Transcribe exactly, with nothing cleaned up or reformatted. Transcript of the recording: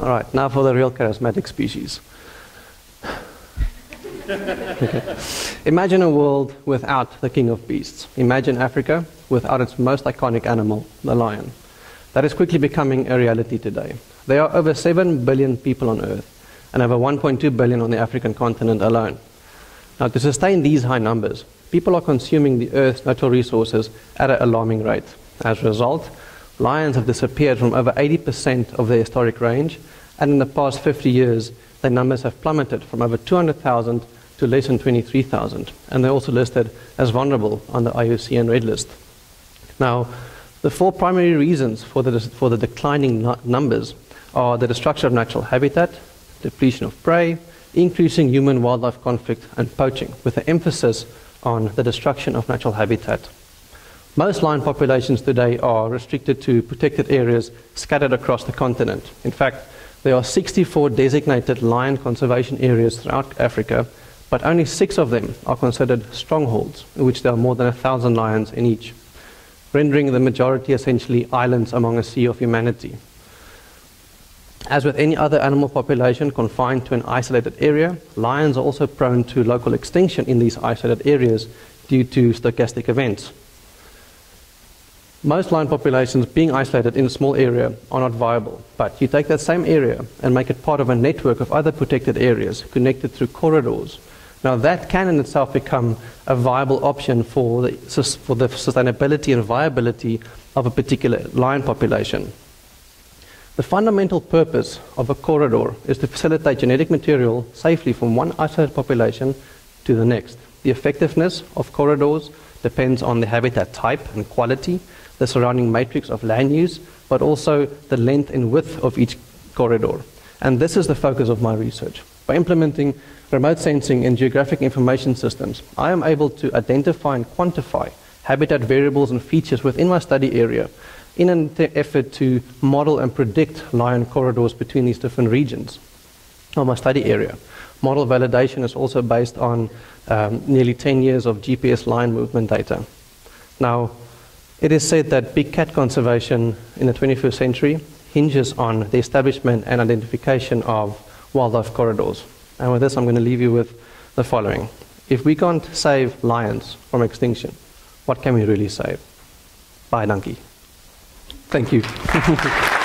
All right, now for the real charismatic species. Okay. Imagine a world without the king of beasts. Imagine Africa without its most iconic animal, the lion. That is quickly becoming a reality today. There are over seven billion people on Earth, and over one point two billion on the African continent alone. Now, to sustain these high numbers, people are consuming the Earth's natural resources at an alarming rate. As a result, lions have disappeared from over eighty percent of their historic range, and in the past fifty years, their numbers have plummeted from over two hundred thousand to less than twenty-three thousand, and they're also listed as vulnerable on the I U C N Red List. Now, the four primary reasons for the, for the declining numbers are the destruction of natural habitat, depletion of prey, increasing human-wildlife conflict, and poaching, with an emphasis on the destruction of natural habitat. Most lion populations today are restricted to protected areas scattered across the continent. In fact, there are sixty-four designated lion conservation areas throughout Africa, but only six of them are considered strongholds, in which there are more than a thousand lions in each, rendering the majority essentially islands among a sea of humanity. As with any other animal population confined to an isolated area, lions are also prone to local extinction in these isolated areas due to stochastic events. Most lion populations being isolated in a small area are not viable, but you take that same area and make it part of a network of other protected areas connected through corridors. Now that can in itself become a viable option for the, for the sustainability and viability of a particular lion population. The fundamental purpose of a corridor is to facilitate genetic material safely from one isolated population to the next. The effectiveness of corridors depends on the habitat type and quality, the surrounding matrix of land use, but also the length and width of each corridor. And this is the focus of my research. By implementing remote sensing and geographic information systems, I am able to identify and quantify habitat variables and features within my study area, in an effort to model and predict lion corridors between these different regions of my study area. Model validation is also based on um, nearly ten years of G P S lion movement data. Now, it is said that big cat conservation in the twenty-first century hinges on the establishment and identification of wildlife corridors. And with this, I'm going to leave you with the following. If we can't save lions from extinction, what can we really save? Bye, donkey. Thank you.